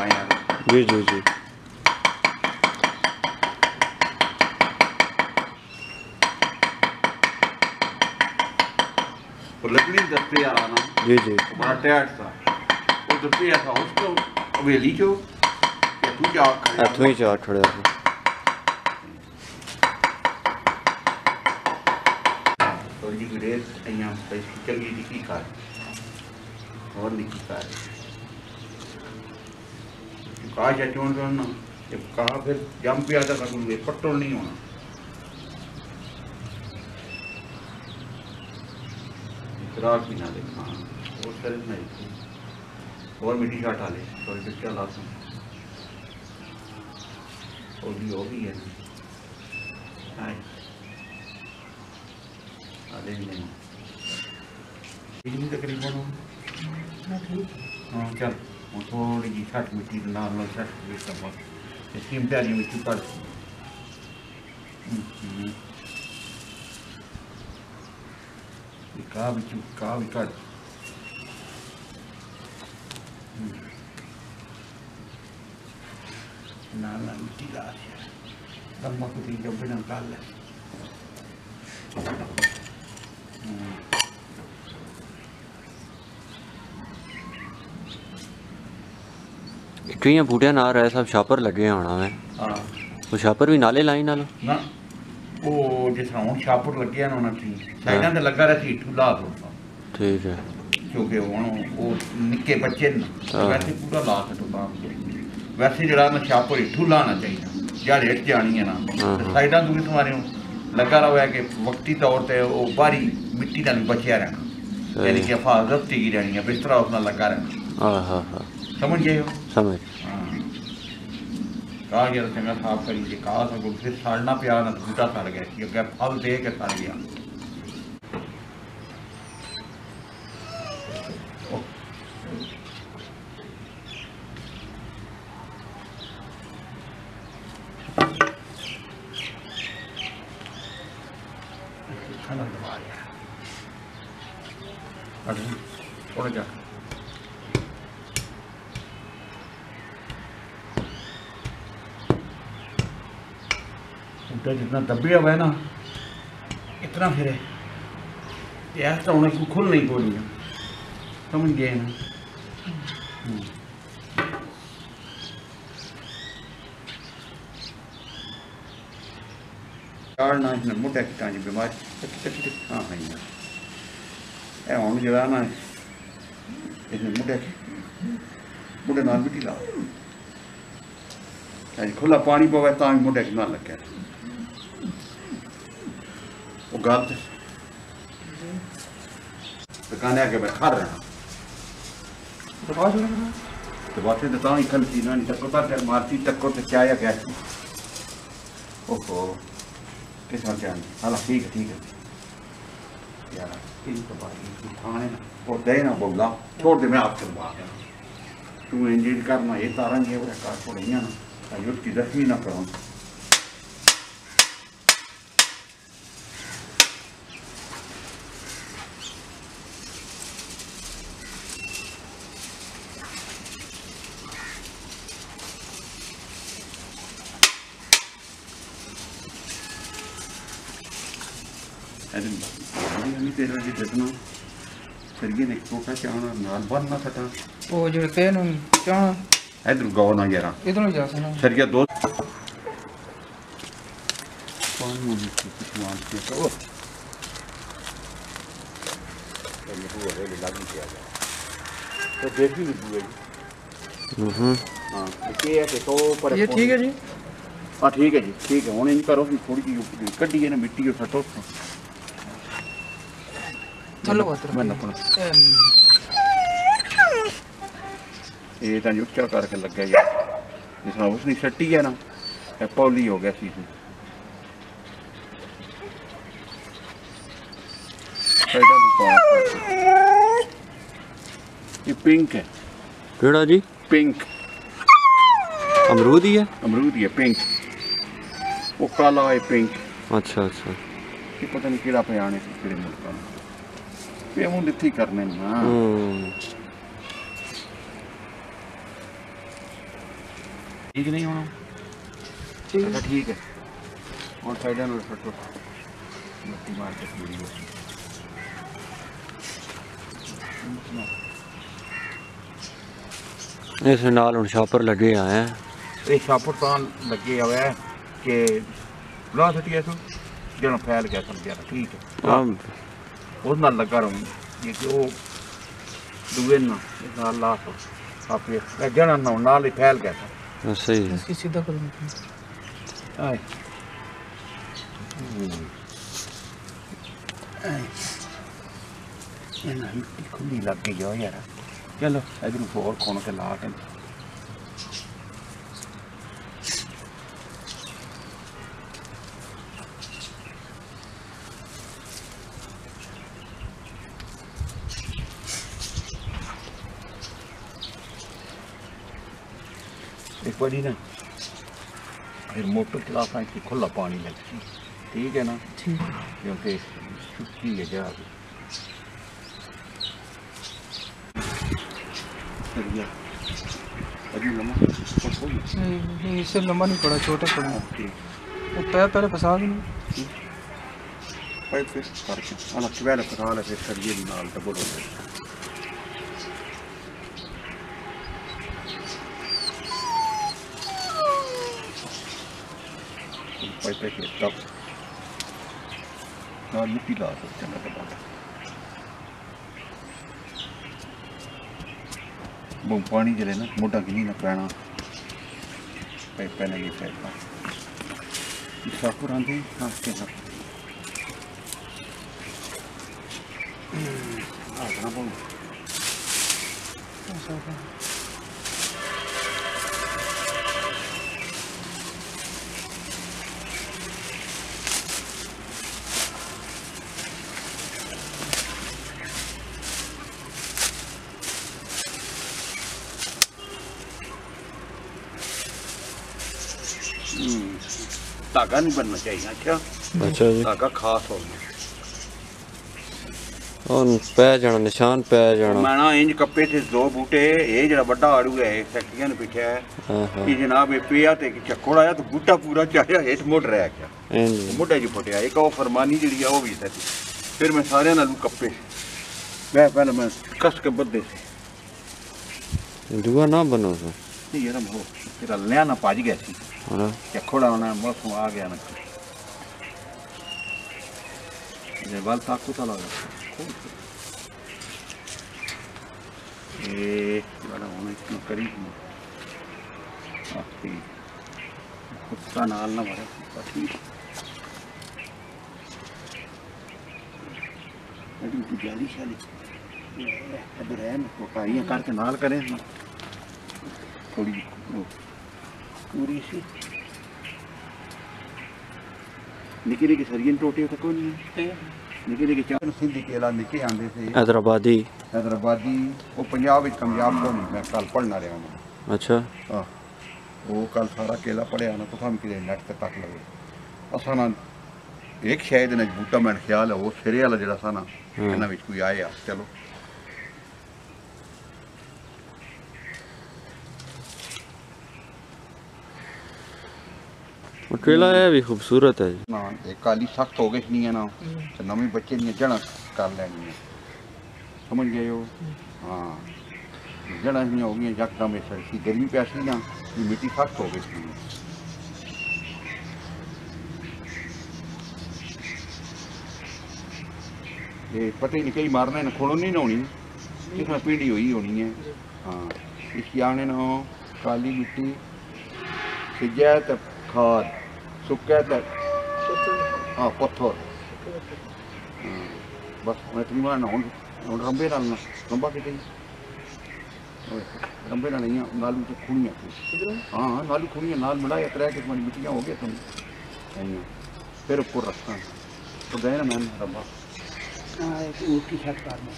हुआ यहाँ पर। जी जी जी। लकड़ी दस्ते आना जी जी बड़ा टैट था वो दस्ते ऐसा उसको हवेली चो तू जा तू ही जा छोड़ दे। और ये ग्रेस यहाँ पर चल गई की कार और लिखी कार कहा जा चोन करना जब कहा फिर जम पे आता कर दूंगे पट्टोल नहीं होना। रात भी ना देखा और शरीर नहीं और मिट्टी का डाले और क्या लाश और भी है नहीं तकरीबन हाँ चल वो थोड़ी जी छठ मिट्टी नॉर्मल छठ मिट्टी इसकी प्यारी मिट्टी पर का भी काट ना ना मिट्टी लाश तब मत दी जब बिना डाल ले इटियां बूटियां ना रहा सब छापर लगे होना मैं हां वो छापर भी नाले लाइन नाल ना वो जिस तरह हम छापुर लग गया ना उन्हें ठीक साइडन से लगा रहा थी टूला तो ठीक है क्योंकि वो निक्के बच्चे ना वैसे पूरा लात है तो काम वैसे जरा ना छापुर टूला ना चाहिए यार हेट जानी है ना साइडन दूरी तुम्हारे लगा रहा हुआ है कि वक्ती तौर पे वो बारी मिट्टी ना बचिया रहना यानी कि हिफाजत की रहनी है बिस्तर अपना लगा रहना। हां हां समझ गए हो समझ कहा गया चंगा साफ करिए कहा सब फिर साड़ना प्यार ना झूठा सड़ गया फल दे के सड़ गया थोड़ा जा जितना दबे हुआ है ना इतना फिर ऐसा उन्हें को खुल नहीं बोली समझ गए ना। मोटा किटाजी बीमारी हाँ है हम जरा ना इसने मोटे मोटे नाल मिट्टी ला खुला पानी पवे तो भी मोटे ना लगे गलत दुकाने आके मैं खा रहा दबाते तो ही खल पीना नहीं टक्कर पर फिर मारती टक्कर तो चाय गैस ओहो किस हाल चाल हाला ठीक है यार खाने ना और दे ना बोला छोड़ दे मैं आपके बाद तू इंजीन करना ये तारा ये कार छोड़ी ना युद्ध की दसवीं ना करो जितना सरगी ने टोटा चावना नाल बंद ना कटा ओ जुड़ते न चावना इधर गाओ ना यार इधर ही जा सना सरगी दो कौन मुझे कुछ मान के तो ये हुआ है लगी किया तो देख भी हुआ हम्म हां ओके है तो पर ये ठीक है जी हां ठीक है जी ठीक है होने नहीं करो थोड़ी सी ऊपर कड्डी है ना मिट्टी को सटो ये तो युक्चा करके लग गया जिसमें उसकी छट्टी है ना पौली हो गया सी ये पिंक है पेड़ा जी पिंक अमरूद ही है पिंक वो काला है पिंक अच्छा अच्छा ये पता नहीं कीड़ा पे आने से मुल्क में करने ना ठीक नहीं होना अच्छा ठीक है। और साइड में फटो मट्टी मार के पूरी इस नाल हुन छापर लगे आए हैं। ये छापर तान लगे हुए हैं कि बना सकती है तो जन फैल गया समझा ठीक है। हम उस नाल लगा रहूं ये कि वो दुबे ना इस नाल लाश आप ये जन ना नाल ही फैल गया था सही है। इसकी सीधा करो आए आए ये ना मिट्टी खुली लग गई हो यार। चलो इधर फोर खोन के ला के एक बड़ी ना फिर मोटर चलाता है खुला पानी लगती ठीक है ना ठीक है क्योंकि सुखी है जा नहीं इससे लंबा नहीं पड़ा छोटा पड़ा वो पैर पहले फंसा भी नहीं पैर फिर पहले फंसा ले फिर ये नाल डबल हो गया पैर पे तब नाल मिट्टी ला सकते हैं ना डबल वो पानी जले ना मोटा गिनी ना पैना पैपने ये पैपा साकुरां दे हां के हां आ ना बोल साकुरां धागा नहीं बनना चाहिए अच्छा अच्छा जी धागा खास होना और पै जाना निशान पै जाना मैना इंज कप्पे से दो बूटे ये जरा बड़ा आड़ू है एक सेक्टिया ने पीछे है कि जनाब ये पिया ते कि चक्कोड़ आया तो बूटा पूरा चाया हेठ मोड़ रहा क्या इंज मोड़ा जी फटिया एक और फरमानी जड़ी वो भी थी फिर मैं सारे नाल कप्पे मैं पहले मैं कष्ट के बदले से दुआ ना बनो नहीं यार वो तेरा ले ना पाज गया थी क्या खोड़ा होना मौसम आ गया ना ये बाल ताकू तला ये बड़ा होना इतना करीब में आपकी कुत्ता नाल ना भरे ठीक लेकिन तू जाली शाली अब रहन को कारियां करके नाल करें ना थोड़ी पूरी सी निकले के सरियन टोटे तक कोई नहीं निकले के चार सिंधी केला निके आंदे से हैदराबादी हैदराबादी वो पंजाब में कामयाब तो नहीं मैं कल पढ़ना रहा हूं अच्छा हां वो कल सारा केला पढ़े आना तो हम के नेट पे तक लगे असाना एक शायद ने बूटा मैं ख्याल है वो सिरे वाला जड़ा सा ना इना में कोई आए आ चलो केला है भी खूबसूरत है ना एक काली सख्त हो गई नहीं है ना तो नमी बच्चे ने जड़ा कर लेनी है समझ गए हो हां जड़ा नहीं होगी एकदम ऐसे की गर्मी प्यासी ना ये मिट्टी सख्त हो गई थी ये पत्ते निकली मारना है ना खोलो नहीं ना होनी इसमें पीढ़ी हुई होनी है हां इसकी आने ना हो काली मिट्टी सिजा तब खाद सुक्के तक हां पत्थर बस मैं तुम्हारा नॉन रंबे डालना रंबा के दे रंबे ना नहीं नालू तो खुनिया हां नालू खुनिया नाल मिलाया तरह के तुम्हारी मिट्टियां हो गए तुम फिर ऊपर रखता तो गए ना मैंने रंबा हां एक ऊंट की छत पर में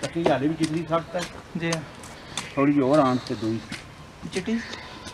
तकिया वाली भी कितनी सख्त है जी थोड़ी और आंख से दूई चिटी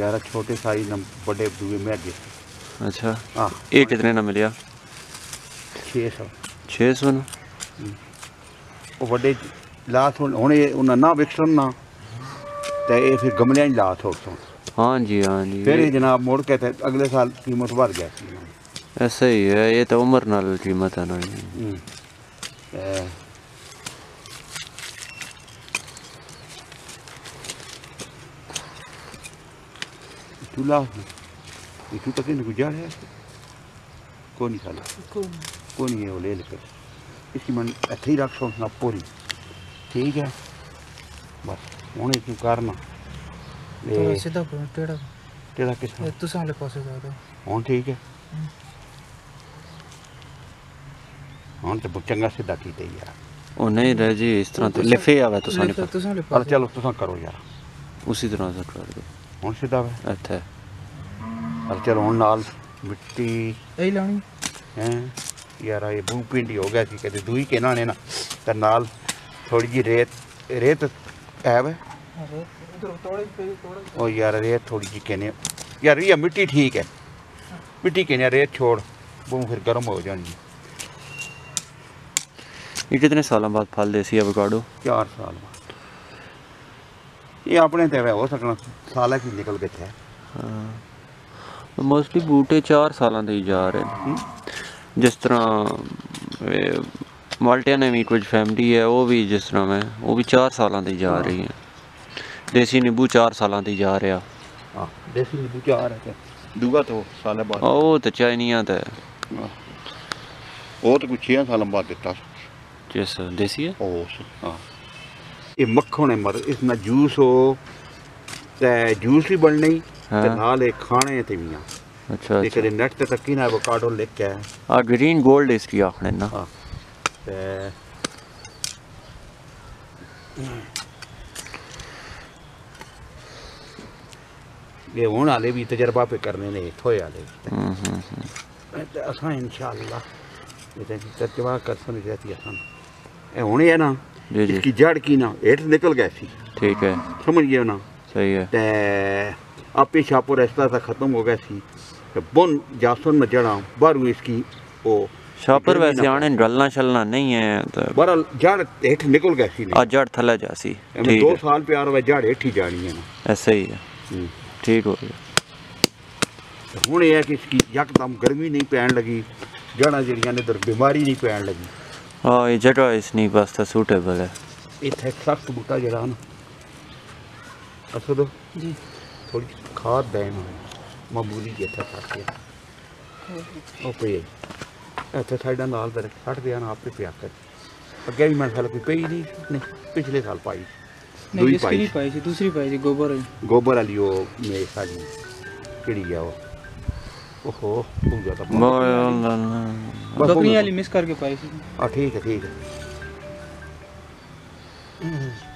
यार छोटे साइज ना बड़े दुए में अगे अच्छा हाँ ये कितने ना मिलिया 600 ना वो बड़े लात होने उन्हें ना विकसन ना ते ये फिर गमले में लात होते हैं हाँ जी फिर जनाब मोड़ के ते अगले साल कीमत बढ़ गया ऐसा ही है ये तो उम्र नाल कीमत है ना इतु पता नहीं गुजार है कौन खाला कौन ये वो ले लेकर इसकी मन ऐसे ही रखो ना पूरी ठीक है बस उन्हें क्यों करना ऐसे तो टेढ़ा टेढ़ा किसने तू साले पासे जाता हाँ ठीक है हाँ तो चंगा सीधा की दे यार ओ नहीं रह जी इस तरह तो लिफे आवे तो साले पर चलो तो साले करो यार उसी तरह से कर दो कौन सीधा है अच्छा अब चलो हूँ नाल मिट्टी यही लानी हैं यार ये भू पिंडी हो गया कि कहते दूई के नाने ना तो नाल थोड़ी जी रेत रेत है वे ओ यार रेत थोड़ी जी कहने यार ये मिट्टी ठीक है मिट्टी कहने रेत छोड़ भू फिर गर्म हो जाएगी ये कितने साल बाद फल देसी एवोकाडो 4 साल बाद ये अपने ते हो सकना साल की निकल गए थे हाँ मोस्टली बूटे 4 साल दे जा रहे जिस तरह माल्टिया ने भी कुछ फैमिली है वो भी जिस तरह में वो भी 4 साल दे जा रही है देसी नींबू 4 साल दे जा रहा हाँ देसी नींबू 4 है दूगा तो साल बाद वो तो चाइनिया तो वो तो कुछ 6 साल बाद देता जिस देसी है ओ हाँ ये मक्खन है मर इसना जूस हो ते जूस भी बनने हाँ। ते नाल एक खाने ते भी अच्छा एक अच्छा। नेट तक की ना एवोकाडो लेके है और ग्रीन गोल्ड इसकी आखने ना हां ते ये होने वाले भी तजर्बा पे करने ने थोए वाले ते असा इंशाल्लाह ये तजर्बा कर सने रहती असन ए होने है ना इसकी जड़ की ना हेठ निकल गए थी ठीक है समझ गए ना सही है ते आपे छापो रास्ता था खत्म हो गया थी तो बुन जासन में जड़ा बारू इसकी ओ छापर वैसे आने डलना छलना नहीं है तो बरल जड़ हेठ निकल गई थी आ जड़ थला जासी ठीक है 2 साल प्यार व जड़ हेठी जानी है ना ऐसा ही है ठीक हो गया हुन ये है कि इसकी एकदम गर्मी नहीं पैन लगी जड़ा जड़ियां ने दर बीमारी नहीं पैन लगी हाँ ये जगह इसनी वास्ते सूटेबल है इतने सख्त बूटा जड़ा ना अच्छा तो जी थोड़ी खाद देना मामूली जैसा खाते हैं ओके ऐसे साइडा नाल दर छट दिया ना आपने प्यार कर अगेन मैं साल कोई पाई नहीं पिछले साल पाई दूसरी पाई थी गोबर गोबर वाली वो मेरे साथ किड़ी है वो ओहो बहुत ज्यादा बकरी वाली मिस करके पाई थी ठीक है